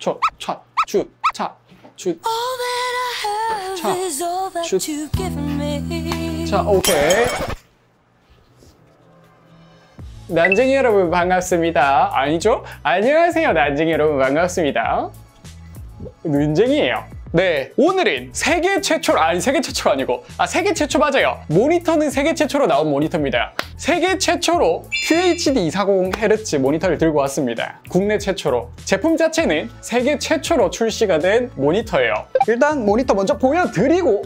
자, 오케이. 난쟁이 여러분 반갑습니다. 아니죠? 안녕하세요, 난쟁이 여러분 반갑습니다. 눈쟁이에요. 네, 오늘은 세계 최초 맞아요. 모니터는 세계 최초로 나온 모니터입니다. 세계 최초로 QHD 240Hz 모니터를 들고 왔습니다. 국내 최초로. 제품 자체는 세계 최초로 출시가 된 모니터예요. 일단 모니터 먼저 보여드리고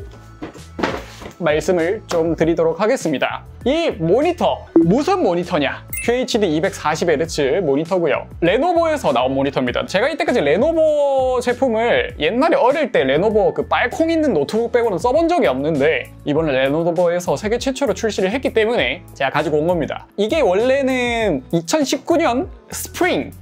말씀을 좀 드리도록 하겠습니다. 이 모니터, 무슨 모니터냐? QHD 240Hz 모니터고요. 레노버에서 나온 모니터입니다. 제가 이때까지 레노버 제품을 옛날에 어릴 때 레노버 그 빨콩 있는 노트북 빼고는 써본 적이 없는데 이번에 레노버에서 세계 최초로 출시를 했기 때문에 제가 가지고 온 겁니다. 이게 원래는 2019년 스프링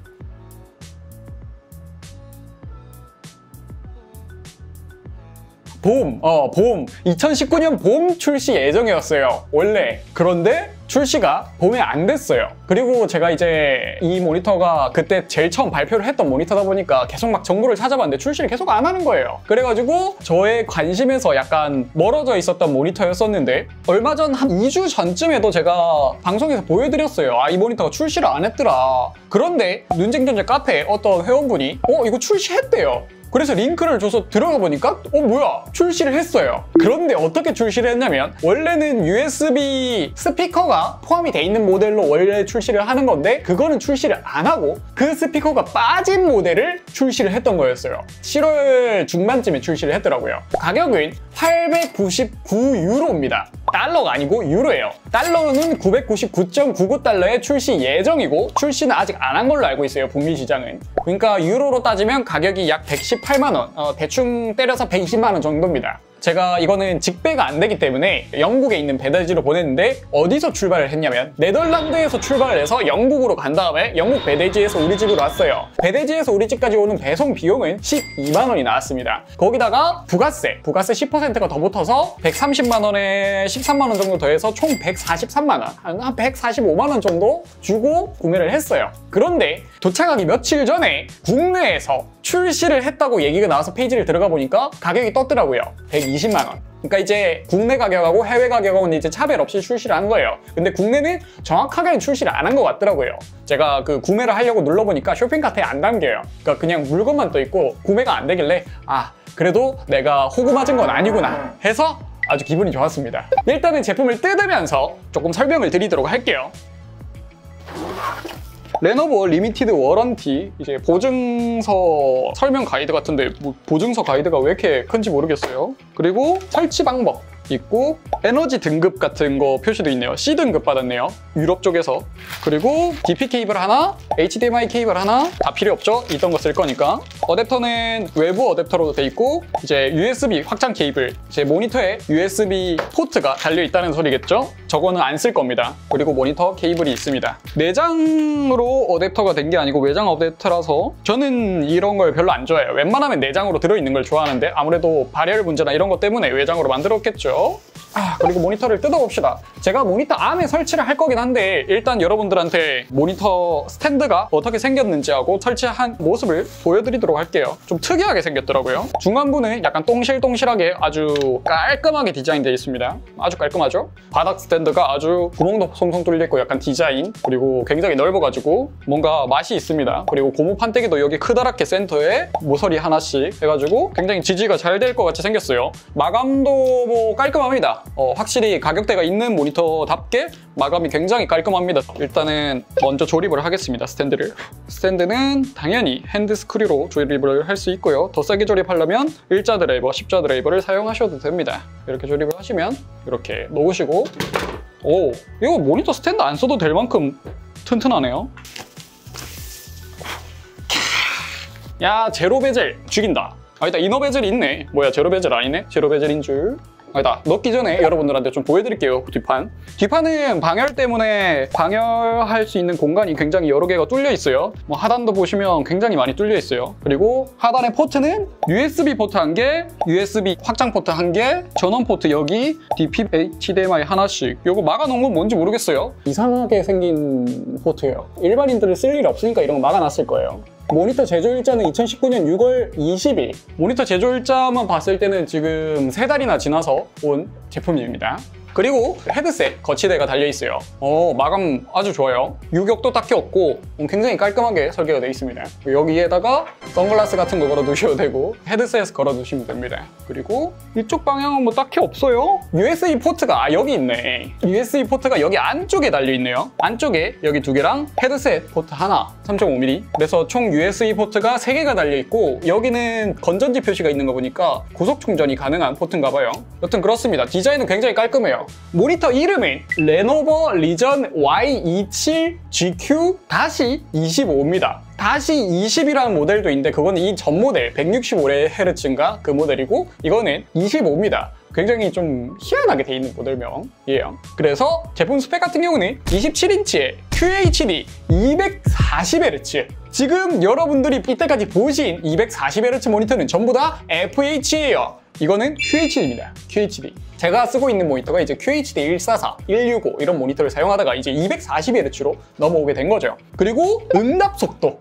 봄. 2019년 봄 출시 예정이었어요, 원래. 그런데 출시가 봄에 안 됐어요. 그리고 제가 이제 이 모니터가 그때 제일 처음 발표를 했던 모니터다 보니까 계속 막 정보를 찾아봤는데 출시를 계속 안 하는 거예요. 그래가지고 저의 관심에서 약간 멀어져 있었던 모니터였었는데 얼마 전 한 2주 전쯤에도 제가 방송에서 보여드렸어요. 아, 이 모니터가 출시를 안 했더라. 그런데 눈쟁전자 카페에 어떤 회원분이 이거 출시했대요. 그래서 링크를 줘서 들어가 보니까 뭐야, 출시를 했어요. 그런데 어떻게 출시를 했냐면 원래는 USB 스피커가 포함이 돼 있는 모델로 원래 출시를 하는 건데 그거는 출시를 안 하고 그 스피커가 빠진 모델을 출시를 했던 거였어요. 7월 중반쯤에 출시를 했더라고요. 가격은 899유로입니다. 달러가 아니고 유로예요. 달러는 999.99달러에 출시 예정이고 출시는 아직 안 한 걸로 알고 있어요, 북미 시장은. 그러니까 유로로 따지면 가격이 약 118만 원, 대충 때려서 120만 원 정도입니다. 제가 이거는 직배가 안 되기 때문에 영국에 있는 배달지로 보냈는데 어디서 출발을 했냐면 네덜란드에서 출발을 해서 영국으로 간 다음에 영국 배달지에서 우리 집으로 왔어요. 배달지에서 우리 집까지 오는 배송 비용은 12만 원이 나왔습니다. 거기다가 부가세 10%가 더 붙어서 130만 원에 13만 원 정도 더해서 총 143만 원, 한 145만 원 정도 주고 구매를 했어요. 그런데 도착하기 며칠 전에 국내에서 출시를 했다고 얘기가 나와서 페이지를 들어가 보니까 가격이 떴더라고요. 120만 원. 그러니까 이제 국내 가격하고 해외 가격하고는 이제 차별 없이 출시를 한 거예요. 근데 국내는 정확하게는 출시를 안 한 것 같더라고요. 제가 그 구매를 하려고 눌러보니까 쇼핑카트에 안 담겨요. 그러니까 그냥 물건만 떠 있고 구매가 안 되길래 아, 그래도 내가 호구 맞은 건 아니구나 해서 아주 기분이 좋았습니다. 일단은 제품을 뜯으면서 조금 설명을 드리도록 할게요. 레노버 리미티드 워런티, 이제 보증서 설명 가이드 같은데 뭐 보증서 가이드가 왜 이렇게 큰지 모르겠어요. 그리고 설치 방법 있고 에너지 등급 같은 거 표시도 있네요. C등급 받았네요, 유럽 쪽에서. 그리고 DP 케이블 하나, HDMI 케이블 하나, 다 필요 없죠? 있던 거 쓸 거니까. 어댑터는 외부 어댑터로 돼 있고 이제 USB 확장 케이블, 제 모니터에 USB 포트가 달려 있다는 소리겠죠? 저거는 안 쓸 겁니다. 그리고 모니터 케이블이 있습니다. 내장으로 어댑터가 된 게 아니고 외장 어댑터라서 저는 이런 걸 별로 안 좋아해요. 웬만하면 내장으로 들어있는 걸 좋아하는데 아무래도 발열 문제나 이런 것 때문에 외장으로 만들었겠죠? 그리고 모니터를 뜯어봅시다. 제가 모니터 안에 설치를 할 거긴 한데 일단 여러분들한테 모니터 스탠드가 어떻게 생겼는지 하고 설치한 모습을 보여드리도록 할게요. 좀 특이하게 생겼더라고요. 중간부는 약간 동실동실하게 아주 깔끔하게 디자인되어 있습니다. 아주 깔끔하죠? 바닥 스탠드가 아주 구멍도 송송 뚫려 있고 약간 디자인, 그리고 굉장히 넓어가지고 뭔가 맛이 있습니다. 그리고 고무 판때기도 여기 크다랗게 센터에 모서리 하나씩 해가지고 굉장히 지지가 잘 될 것 같이 생겼어요. 마감도 뭐 깔끔합니다. 확실히 가격대가 있는 모니터답게 마감이 굉장히 깔끔합니다. 일단은 먼저 조립을 하겠습니다, 스탠드를. 스탠드는 당연히 핸드스크류로 조립을 할 수 있고요. 더 세게 조립하려면 일자 드라이버, 십자 드라이버를 사용하셔도 됩니다. 이렇게 조립을 하시면 이렇게 놓으시고, 오, 이거 모니터 스탠드 안 써도 될 만큼 튼튼하네요. 야, 제로 베젤 죽인다. 아, 일단 이너 베젤이 있네. 뭐야, 제로 베젤 아니네? 제로 베젤인 줄. 넣기 전에 여러분들한테 좀 보여드릴게요, 뒷판은 방열 때문에 방열할 수 있는 공간이 굉장히 여러 개가 뚫려 있어요. 뭐 하단도 보시면 굉장히 많이 뚫려 있어요. 그리고 하단의 포트는 USB 포트 한 개, USB 확장 포트 한 개, 전원 포트 여기, DP, HDMI 하나씩. 요거 막아놓은 건 뭔지 모르겠어요. 이상하게 생긴 포트예요. 일반인들은 쓸 일이 없으니까 이런 거 막아놨을 거예요. 모니터 제조일자는 2019년 6월 20일. 모니터 제조일자만 봤을 때는 지금 3달이나 지나서 온 제품입니다. 그리고 헤드셋 거치대가 달려있어요. 마감 아주 좋아요. 유격도 딱히 없고 굉장히 깔끔하게 설계가 되어 있습니다. 여기에다가 선글라스 같은 거 걸어두셔도 되고 헤드셋 걸어두시면 됩니다. 그리고 이쪽 방향은 뭐 딱히 없어요. USB 포트가 여기 있네. USB 포트가 여기 안쪽에 달려있네요. 안쪽에 여기 2개랑 헤드셋 포트 하나 3.5mm. 그래서 총 USB 포트가 3개가 달려있고 여기는 건전지 표시가 있는 거 보니까 고속 충전이 가능한 포트인가 봐요. 여튼 그렇습니다. 디자인은 굉장히 깔끔해요. 모니터 이름이 레노버 리전 Y27 GQ-25입니다. 다시 20이라는 모델도 있는데 그건 이 전 모델 165Hz인가 그 모델이고 이거는 25입니다. 굉장히 좀 희한하게 돼 있는 모델명이에요. 그래서 제품 스펙 같은 경우는 27인치에 QHD 240Hz. 지금 여러분들이 이때까지 보신 240Hz 모니터는 전부 다 FH예요. 이거는 QHD입니다. QHD. 제가 쓰고 있는 모니터가 이제 QHD 144, 165 이런 모니터를 사용하다가 이제 240Hz로 넘어오게 된 거죠. 그리고 응답 속도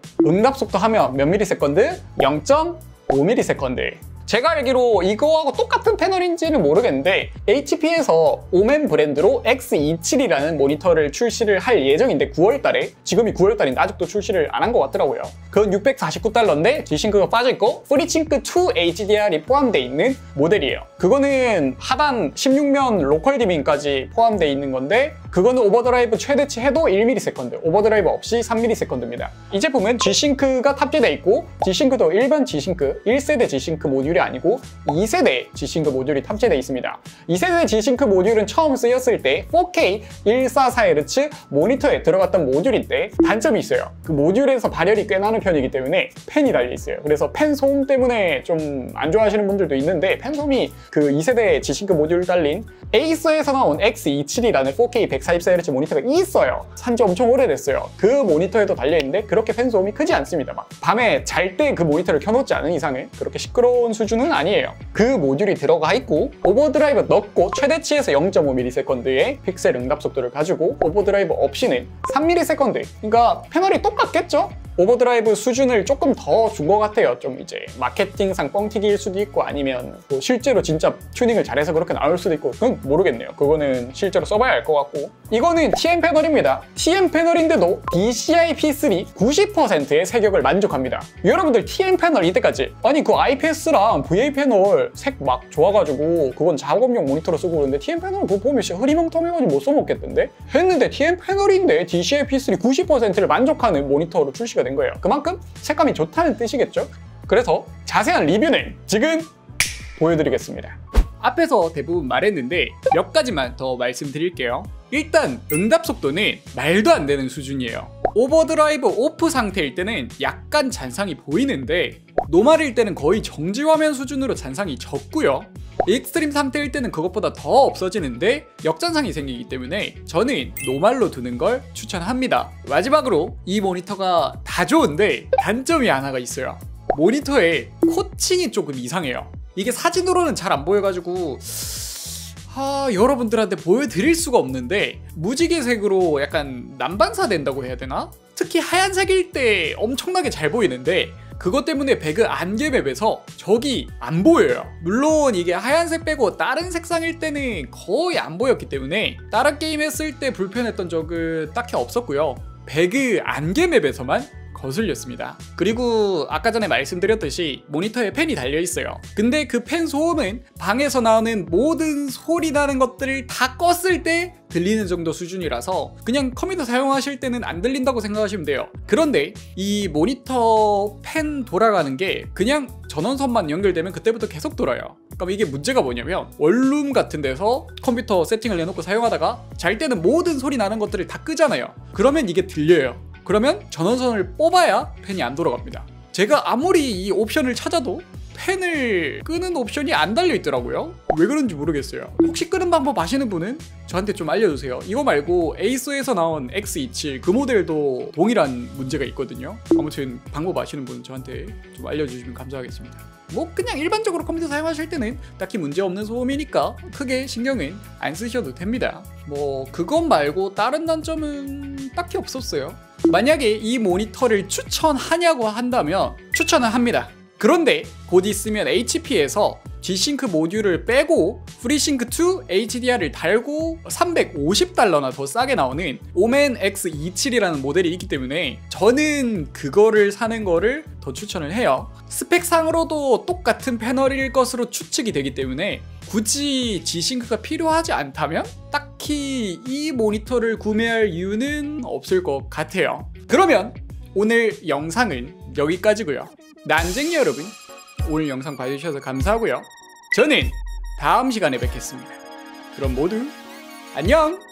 하면 몇 ms? 0.5ms. 제가 알기로 이거하고 똑같은 패널인지는 모르겠는데 HP에서 오멘 브랜드로 X27이라는 모니터를 출시를 할 예정인데 9월달에, 지금이 9월달인데 아직도 출시를 안 한 것 같더라고요. 그건 649달러인데 G-Sync가 빠져있고 Freesync2 HDR이 포함되어 있는 모델이에요. 그거는 하단 16면 로컬 디밍까지 포함되어 있는 건데 그거는 오버드라이브 최대치 해도 1ms, 오버드라이브 없이 3ms입니다. 이 제품은 G-Sync가 탑재되어 있고 G-Sync도 일반 G-Sync, 1세대 G-Sync 모듈이 아니고 2세대 G-Sync 모듈이 탑재되어 있습니다. 2세대 G-Sync 모듈은 처음 쓰였을 때 4K 144Hz 모니터에 들어갔던 모듈인데 단점이 있어요. 그 모듈에서 발열이 꽤 나는 편이기 때문에 팬이 달려있어요. 그래서 팬 소음 때문에 좀 안 좋아하시는 분들도 있는데 팬 소음이 그 2세대 G-Sync 모듈 달린 에이서에서 나온 X27이라는 4K 144Hz 모니터가 있어요. 산지 엄청 오래됐어요. 그 모니터에도 달려있는데 그렇게 팬 소음이 크지 않습니다. 막 밤에 잘 때 그 모니터를 켜놓지 않은 이상은 그렇게 시끄러운 수준은 아니에요. 그 모듈이 들어가 있고 오버드라이브 넣고 최대치에서 0.5ms의 픽셀 응답 속도를 가지고 오버드라이브 없이는 3ms. 그러니까 패널이 똑같겠죠? 오버드라이브 수준을 조금 더 준 것 같아요. 좀 이제 마케팅상 뻥튀기일 수도 있고 아니면 뭐 실제로 진짜 튜닝을 잘해서 그렇게 나올 수도 있고 그건 모르겠네요. 그거는 실제로 써봐야 알 것 같고 이거는 TN 패널입니다. TN 패널인데도 DCI-P3 90%의 색역을 만족합니다. 여러분들 TN 패널 이때까지 아니 그 IPS랑 VA 패널 색 막 좋아가지고 그건 작업용 모니터로 쓰고 그러는데 TN 패널 그거 보면 진짜 흐리멍텅해가지고 못 써먹겠던데? 했는데 TN 패널인데 DCI-P3 90%를 만족하는 모니터로 출시가 된 거예요. 그만큼 색감이 좋다는 뜻이겠죠? 그래서 자세한 리뷰는 지금 보여드리겠습니다. 앞에서 대부분 말했는데 몇 가지만 더 말씀드릴게요. 일단 응답 속도는 말도 안 되는 수준이에요. 오버드라이브 오프 상태일 때는 약간 잔상이 보이는데 노말일 때는 거의 정지화면 수준으로 잔상이 적고요. 익스트림 상태일 때는 그것보다 더 없어지는데 역잔상이 생기기 때문에 저는 노말로 두는 걸 추천합니다. 마지막으로 이 모니터가 다 좋은데 단점이 하나가 있어요. 모니터에 코칭이 조금 이상해요. 이게 사진으로는 잘 안 보여가지고 여러분들한테 보여드릴 수가 없는데 무지개색으로 약간 난반사 된다고 해야 되나? 특히 하얀색일 때 엄청나게 잘 보이는데 그것 때문에 배그 안개맵에서 적이 안 보여요. 물론 이게 하얀색 빼고 다른 색상일 때는 거의 안 보였기 때문에 다른 게임 했을 때 불편했던 적은 딱히 없었고요. 배그 안개맵에서만 거슬렸습니다. 그리고 아까 전에 말씀드렸듯이 모니터에 팬이 달려있어요. 근데 그 팬 소음은 방에서 나오는 모든 소리 나는 것들을 다 껐을 때 들리는 정도 수준이라서 그냥 컴퓨터 사용하실 때는 안 들린다고 생각하시면 돼요. 그런데 이 모니터 팬 돌아가는 게 그냥 전원선만 연결되면 그때부터 계속 돌아요. 그럼 이게 문제가 뭐냐면 원룸 같은 데서 컴퓨터 세팅을 해놓고 사용하다가 잘 때는 모든 소리 나는 것들을 다 끄잖아요. 그러면 이게 들려요. 그러면 전원선을 뽑아야 팬이 안 돌아갑니다. 제가 아무리 이 옵션을 찾아도 팬을 끄는 옵션이 안 달려있더라고요. 왜 그런지 모르겠어요. 혹시 끄는 방법 아시는 분은 저한테 좀 알려주세요. 이거 말고 에이서에서 나온 X27 그 모델도 동일한 문제가 있거든요. 아무튼 방법 아시는 분은 저한테 좀 알려주시면 감사하겠습니다. 뭐 그냥 일반적으로 컴퓨터 사용하실 때는 딱히 문제없는 소음이니까 크게 신경은 안 쓰셔도 됩니다. 뭐 그것 말고 다른 단점은 딱히 없었어요. 만약에 이 모니터를 추천하냐고 한다면 추천은 합니다. 그런데 곧 있으면 HP에서 G-Sync 모듈을 빼고 FreeSync2 HDR을 달고 $350나 더 싸게 나오는 오멘 X27이라는 모델이 있기 때문에 저는 그거를 사는 거를 더 추천을 해요. 스펙상으로도 똑같은 패널일 것으로 추측이 되기 때문에 굳이 G-Sync가 필요하지 않다면 딱히 이 모니터를 구매할 이유는 없을 것 같아요. 그러면 오늘 영상은 여기까지고요. 난쟁이 여러분, 오늘 영상 봐주셔서 감사하고요. 저는 다음 시간에 뵙겠습니다. 그럼 모두 안녕!